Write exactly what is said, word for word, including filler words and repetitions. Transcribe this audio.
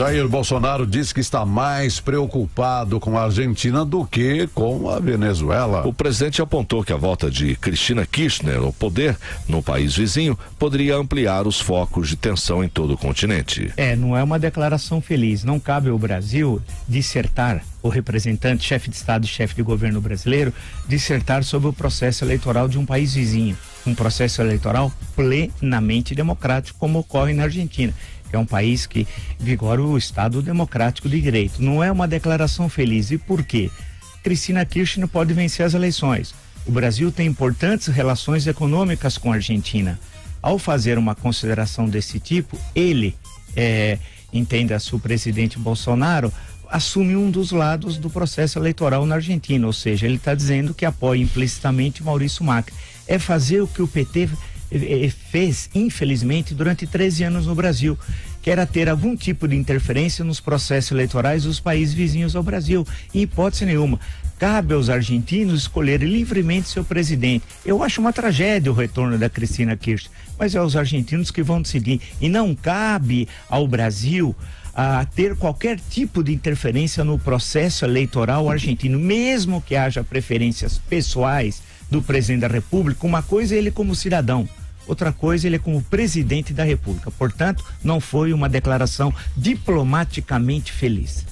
Jair Bolsonaro diz que está mais preocupado com a Argentina do que com a Venezuela. O presidente apontou que a volta de Cristina Kirchner ao poder no país vizinho poderia ampliar os focos de tensão em todo o continente. É, não é uma declaração feliz. Não cabe ao Brasil dissertar, o representante, chefe de Estado e chefe de governo brasileiro, dissertar sobre o processo eleitoral de um país vizinho. Um processo eleitoral plenamente democrático, como ocorre na Argentina, que é um país que vigora o Estado democrático de direito. Não é uma declaração feliz. E por quê? Cristina Kirchner pode vencer as eleições. O Brasil tem importantes relações econômicas com a Argentina. Ao fazer uma consideração desse tipo, ele, é, entenda-se o presidente Bolsonaro, assume um dos lados do processo eleitoral na Argentina, ou seja, ele está dizendo que apoia implicitamente Maurício Macri. É fazer o que o P T fez, infelizmente, durante treze anos no Brasil, que era ter algum tipo de interferência nos processos eleitorais dos países vizinhos ao Brasil. Em hipótese nenhuma, cabe aos argentinos escolherem livremente seu presidente. Eu acho uma tragédia o retorno da Cristina Kirchner, mas é os argentinos que vão decidir, e não cabe ao Brasil a ter qualquer tipo de interferência no processo eleitoral argentino, mesmo que haja preferências pessoais do presidente da República. Uma coisa é ele como cidadão, outra coisa ele é como presidente da República. Portanto, não foi uma declaração diplomaticamente feliz.